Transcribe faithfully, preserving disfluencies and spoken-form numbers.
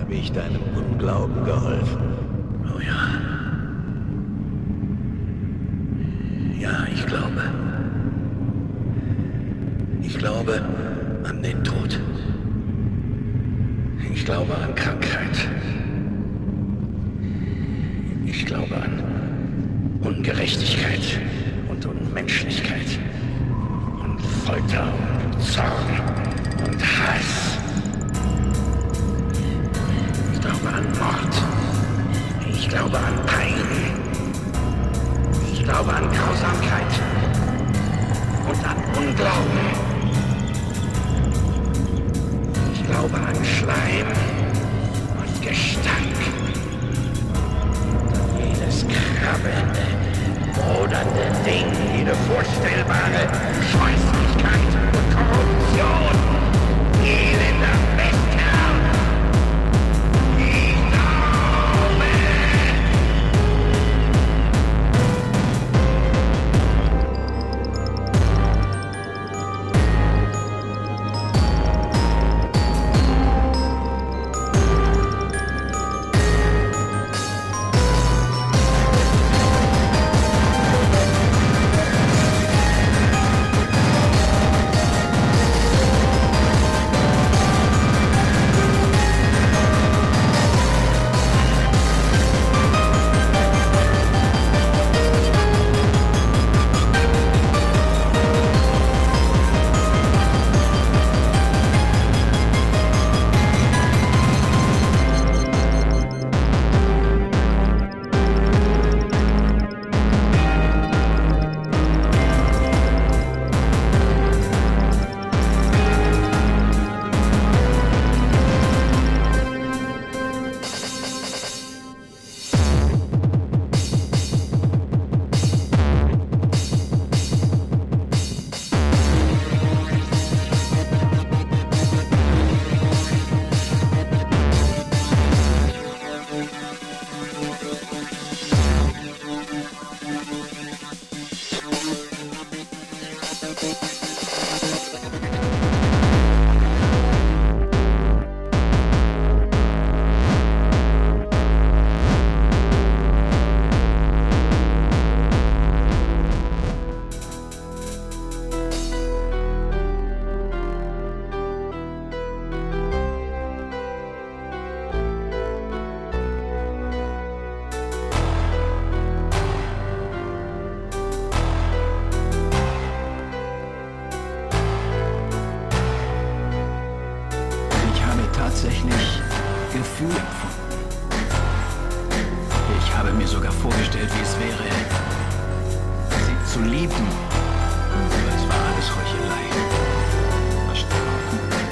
habe ich deinem Unglauben geholfen. Oh ja. Ja, ich glaube. Ich glaube an den Tod. Ich glaube an Krankheit. Ich glaube an Ungerechtigkeit und Unmenschlichkeit und Folter und Zorn und Hass. Ich glaube an Mord. Ich glaube an Pein. Ich glaube an Grausamkeit und an Unglauben. Ich glaube an Schleim und Gestank. Das krabbelnde, brodernde Ding, jede vorstellbare Scheußlichkeit und Korruption. Elender Bestkerl! Zu lieben, aber es war alles Heuchelei. Verstanden.